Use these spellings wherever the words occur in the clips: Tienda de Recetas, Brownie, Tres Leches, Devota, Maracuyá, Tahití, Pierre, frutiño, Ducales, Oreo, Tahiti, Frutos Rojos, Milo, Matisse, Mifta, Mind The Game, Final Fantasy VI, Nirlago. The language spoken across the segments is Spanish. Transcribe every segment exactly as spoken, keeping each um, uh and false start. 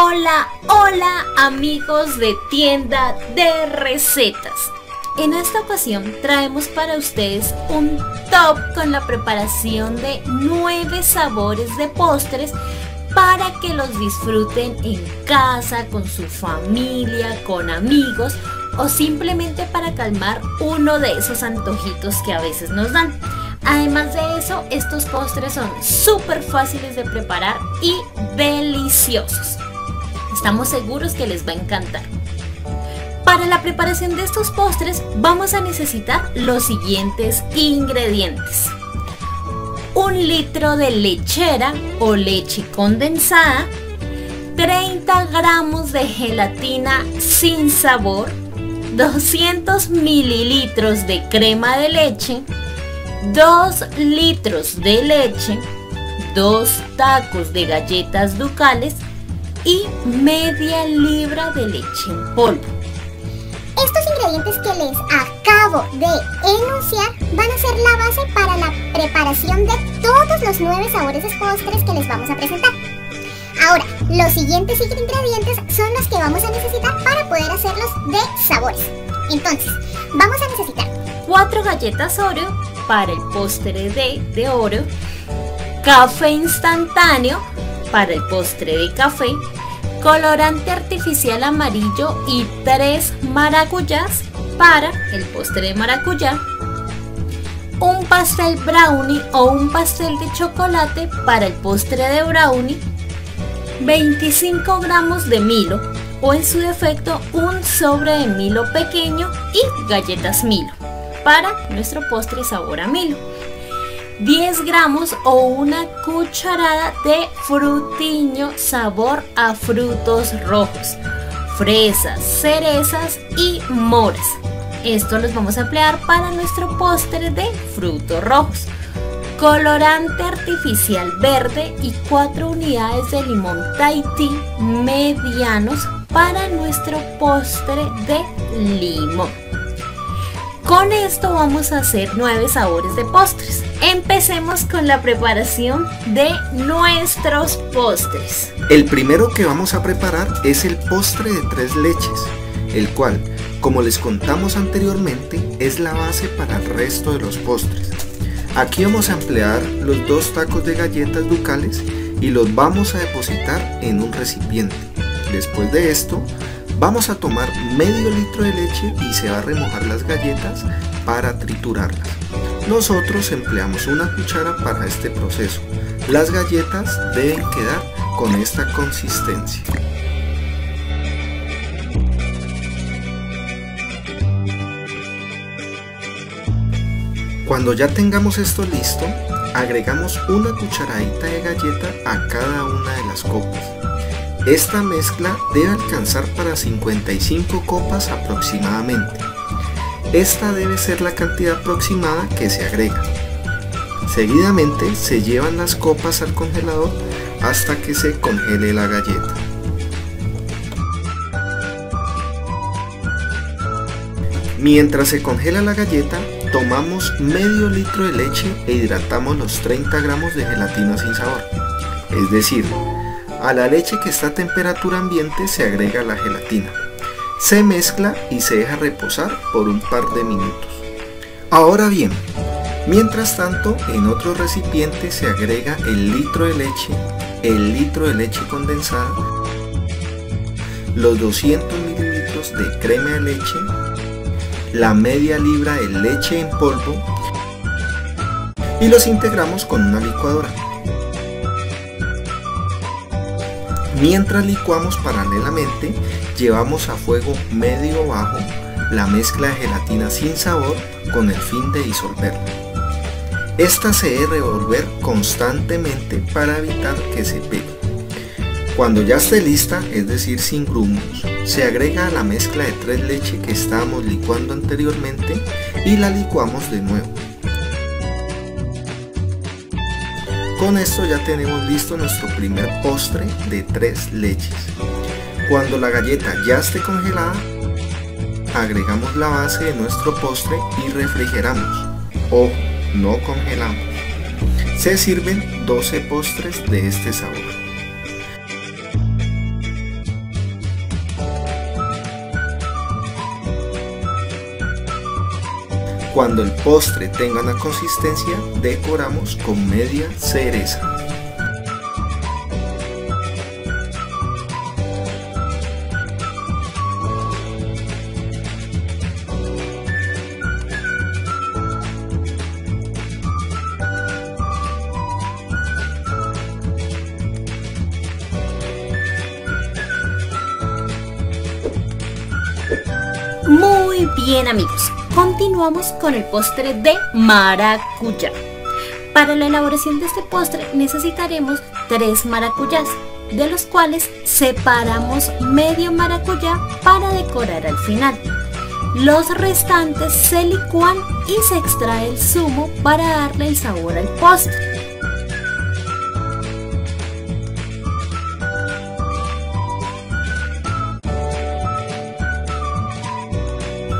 Hola, hola amigos de Tienda de Recetas. En esta ocasión traemos para ustedes un top con la preparación de nueve sabores de postres para que los disfruten en casa, con su familia, con amigos o simplemente para calmar uno de esos antojitos que a veces nos dan. Además de eso, estos postres son súper fáciles de preparar y deliciosos. Estamos seguros que les va a encantar. Para la preparación de estos postres vamos a necesitar los siguientes ingredientes: un litro de lechera o leche condensada, treinta gramos de gelatina sin sabor, doscientos mililitros de crema de leche, dos litros de leche, dos tacos de galletas Ducales y media libra de leche en polvo. Estos ingredientes que les acabo de enunciar van a ser la base para la preparación de todos los nueve sabores de postres que les vamos a presentar. Ahora, los siguientes ingredientes son los que vamos a necesitar para poder hacerlos de sabores. Entonces, vamos a necesitar cuatro galletas Oreo para el postre de, de Oreo, café instantáneo para el postre de café, colorante artificial amarillo y tres maracuyás para el postre de maracuyá, un pastel brownie o un pastel de chocolate para el postre de brownie, veinticinco gramos de Milo o en su defecto un sobre de Milo pequeño y galletas Milo para nuestro postre sabor a Milo, diez gramos o una cucharada de frutiño sabor a frutos rojos, fresas, cerezas y moras. Esto los vamos a emplear para nuestro postre de frutos rojos. Colorante artificial verde y cuatro unidades de limón Tahiti medianos para nuestro postre de limón. Con esto vamos a hacer nueve sabores de postres. Empecemos con la preparación de nuestros postres. El primero que vamos a preparar es el postre de tres leches, el cual, como les contamos anteriormente, es la base para el resto de los postres. Aquí vamos a emplear los dos tacos de galletas Ducales y los vamos a depositar en un recipiente. Después de esto, vamos a tomar medio litro de leche y se va a remojar las galletas para triturarlas. Nosotros empleamos una cuchara para este proceso. Las galletas deben quedar con esta consistencia. Cuando ya tengamos esto listo, agregamos una cucharadita de galleta a cada una de las copas. Esta mezcla debe alcanzar para cincuenta y cinco copas aproximadamente. Esta debe ser la cantidad aproximada que se agrega. Seguidamente se llevan las copas al congelador hasta que se congele la galleta. Mientras se congela la galleta, tomamos medio litro de leche e hidratamos los treinta gramos de gelatina sin sabor. Es decir, a la leche que está a temperatura ambiente se agrega la gelatina. Se mezcla y se deja reposar por un par de minutos. Ahora bien, mientras tanto, en otro recipiente se agrega el litro de leche, el litro de leche condensada, los doscientos mililitros de crema de leche, la media libra de leche en polvo y los integramos con una licuadora. Mientras licuamos paralelamente, llevamos a fuego medio bajo la mezcla de gelatina sin sabor con el fin de disolverla. Esta se debe revolver constantemente para evitar que se pegue. Cuando ya esté lista, es decir, sin grumos, se agrega la mezcla de tres leches que estábamos licuando anteriormente y la licuamos de nuevo. Con esto ya tenemos listo nuestro primer postre de tres leches. Cuando la galleta ya esté congelada, agregamos la base de nuestro postre y refrigeramos. Ojo, no congelamos. Se sirven doce postres de este sabor. Cuando el postre tenga una consistencia, decoramos con media cereza. Muy bien, amigos, continuamos con el postre de maracuyá. Para la elaboración de este postre necesitaremos tres maracuyás, de los cuales separamos medio maracuyá para decorar al final. Los restantes se licúan y se extrae el zumo para darle el sabor al postre.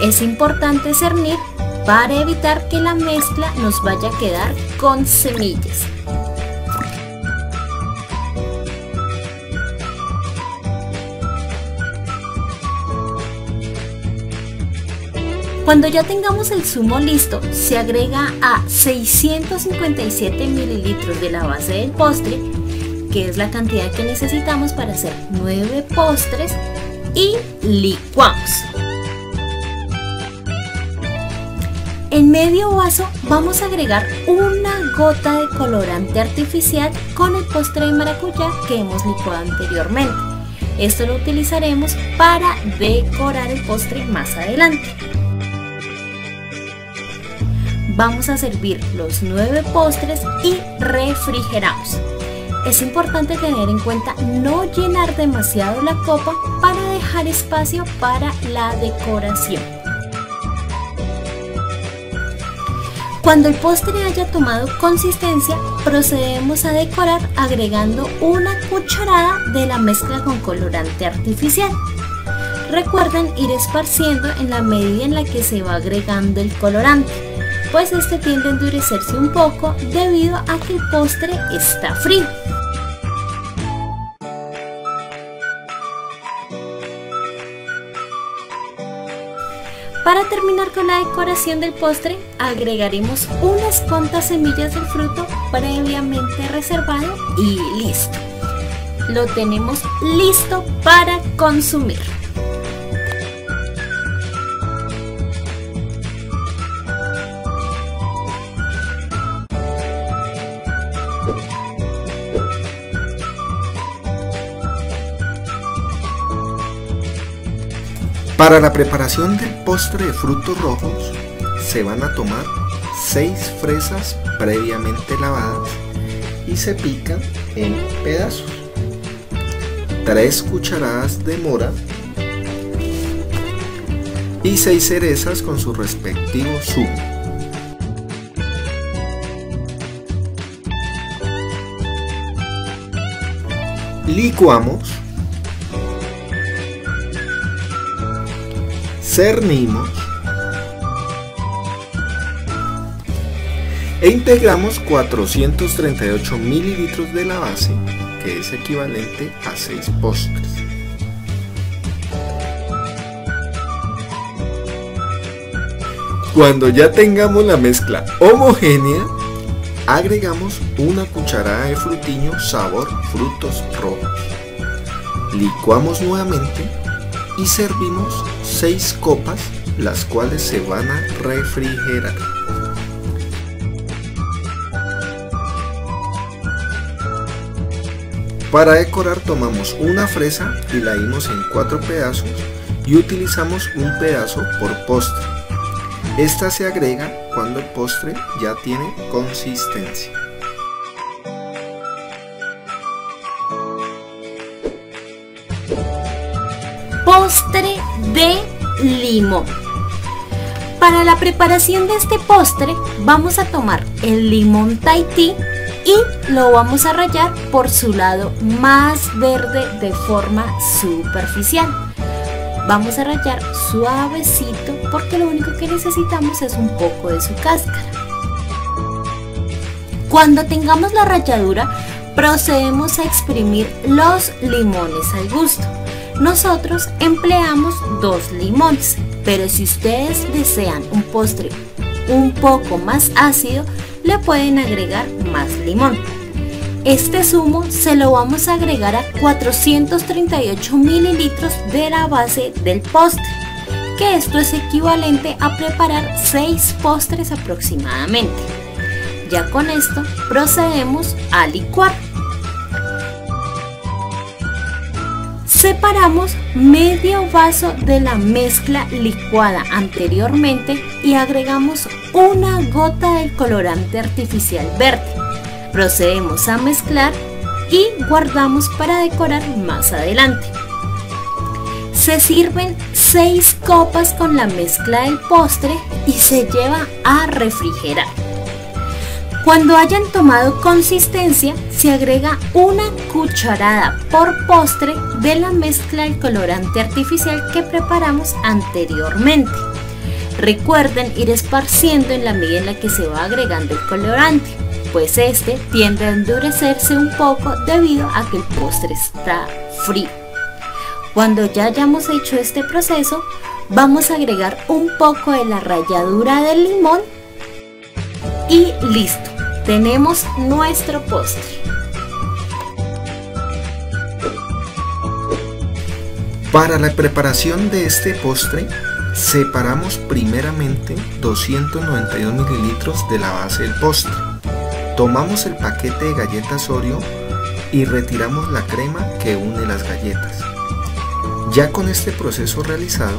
Es importante cernir para evitar que la mezcla nos vaya a quedar con semillas. Cuando ya tengamos el zumo listo, se agrega a seiscientos cincuenta y siete mililitros de la base del postre, que es la cantidad que necesitamos para hacer nueve postres, y licuamos. En medio vaso vamos a agregar una gota de colorante artificial con el postre de maracuyá que hemos licuado anteriormente. Esto lo utilizaremos para decorar el postre más adelante. Vamos a servir los nueve postres y refrigeramos. Es importante tener en cuenta no llenar demasiado la copa para dejar espacio para la decoración. Cuando el postre haya tomado consistencia, procedemos a decorar agregando una cucharada de la mezcla con colorante artificial. Recuerden ir esparciendo en la medida en la que se va agregando el colorante, pues este tiende a endurecerse un poco debido a que el postre está frío. Para terminar con la decoración del postre, agregaremos unas cuantas semillas del fruto previamente reservado y listo. Lo tenemos listo para consumir. Para la preparación del postre de frutos rojos se van a tomar seis fresas previamente lavadas y se pican en pedazos, tres cucharadas de mora y seis cerezas con su respectivo zumo. Licuamos, cernimos e integramos cuatrocientos treinta y ocho mililitros de la base, que es equivalente a seis postres. Cuando ya tengamos la mezcla homogénea, agregamos una cucharada de frutiño sabor frutos rojos. Licuamos nuevamente y servimos seis copas, las cuales se van a refrigerar. Para decorar tomamos una fresa y la dimos en cuatro pedazos y utilizamos un pedazo por postre. Esta se agrega cuando el postre ya tiene consistencia. Postre de limón. Para la preparación de este postre vamos a tomar el limón Tahití y lo vamos a rallar por su lado más verde de forma superficial. Vamos a rallar suavecito porque lo único que necesitamos es un poco de su cáscara. Cuando tengamos la ralladura procedemos a exprimir los limones al gusto. Nosotros empleamos dos limones, pero si ustedes desean un postre un poco más ácido, le pueden agregar más limón. Este zumo se lo vamos a agregar a cuatrocientos treinta y ocho mililitros de la base del postre, que esto es equivalente a preparar seis postres aproximadamente. Ya con esto procedemos a licuar. Separamos medio vaso de la mezcla licuada anteriormente y agregamos una gota del colorante artificial verde. Procedemos a mezclar y guardamos para decorar más adelante. Se sirven seis copas con la mezcla del postre y se lleva a refrigerar. Cuando hayan tomado consistencia, se agrega una cucharada por postre de la mezcla del colorante artificial que preparamos anteriormente. Recuerden ir esparciendo en la medida en la que se va agregando el colorante, pues este tiende a endurecerse un poco debido a que el postre está frío. Cuando ya hayamos hecho este proceso, vamos a agregar un poco de la ralladura del limón y listo, tenemos nuestro postre. Para la preparación de este postre, separamos primeramente doscientos noventa y dos mililitros de la base del postre. Tomamos el paquete de galletas Oreo y retiramos la crema que une las galletas. Ya con este proceso realizado,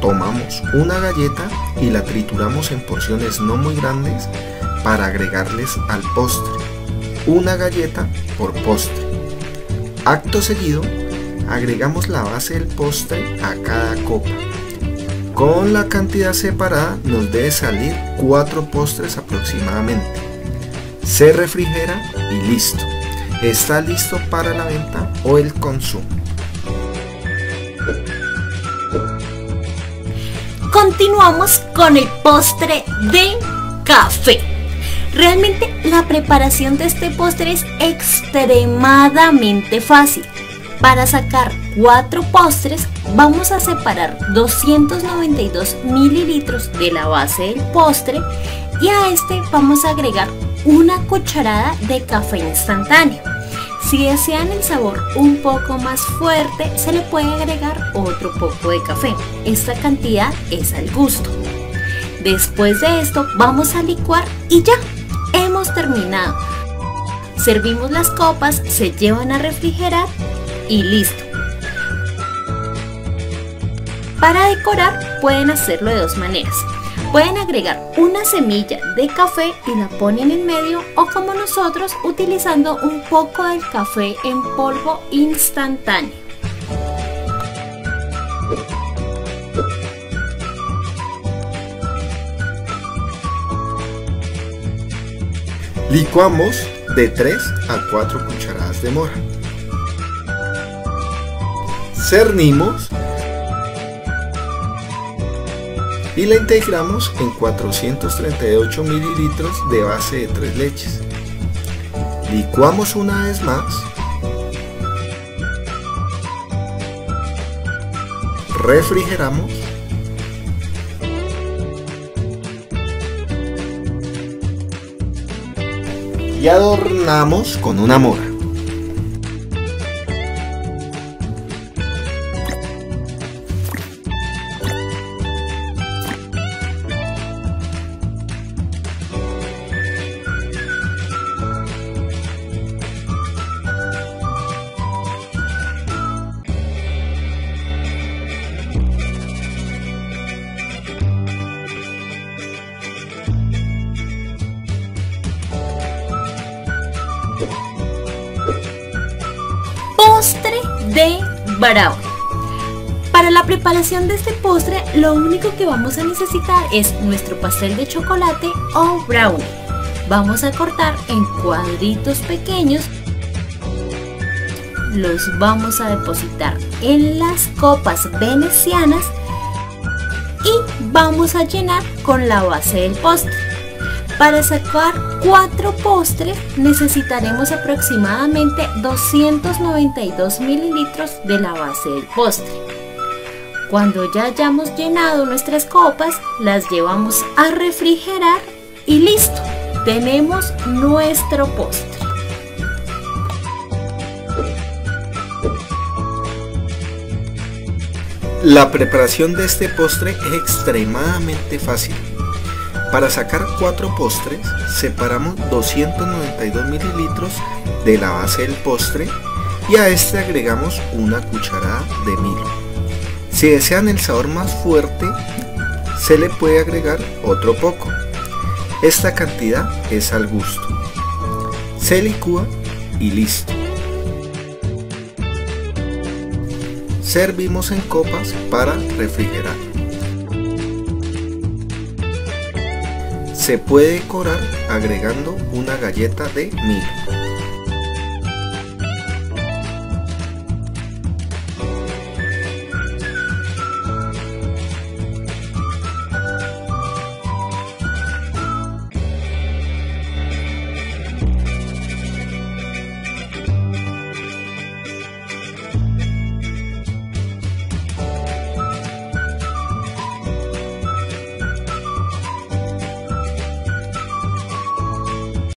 tomamos una galleta y la trituramos en porciones no muy grandes para agregarles al postre, una galleta por postre. Acto seguido, agregamos la base del postre a cada copa. Con la cantidad separada nos debe salir cuatro postres aproximadamente. Se refrigera y listo. Está listo para la venta o el consumo. Continuamos con el postre de café. Realmente la preparación de este postre es extremadamente fácil. Para sacar cuatro postres vamos a separar doscientos noventa y dos mililitros de la base del postre y a este vamos a agregar una cucharada de café instantáneo. Si desean el sabor un poco más fuerte, se le puede agregar otro poco de café. Esta cantidad es al gusto. Después de esto vamos a licuar y ya, hemos terminado. Servimos las copas, se llevan a refrigerar y listo. Para decorar pueden hacerlo de dos maneras. Pueden agregar una semilla de café y la ponen en medio, o como nosotros, utilizando un poco del café en polvo instantáneo. Licuamos de tres a cuatro cucharadas de mora. Cernimos y la integramos en cuatrocientos treinta y ocho mililitros de base de tres leches. Licuamos una vez más. Refrigeramos. Y adornamos con una mora. Postre de brownie. Para la preparación de este postre, lo único que vamos a necesitar es nuestro pastel de chocolate o brownie. Vamos a cortar en cuadritos pequeños. Los vamos a depositar en las copas venecianas y vamos a llenar con la base del postre. Para sacar cuatro postres necesitaremos aproximadamente doscientos noventa y dos mililitros de la base del postre. Cuando ya hayamos llenado nuestras copas, las llevamos a refrigerar y listo, tenemos nuestro postre. La preparación de este postre es extremadamente fácil. Para sacar cuatro postres, separamos doscientos noventa y dos mililitros de la base del postre y a este agregamos una cucharada de Milo. Si desean el sabor más fuerte, se le puede agregar otro poco. Esta cantidad es al gusto. Se licúa y listo. Servimos en copas para refrigerar. Se puede decorar agregando una galleta de Milo.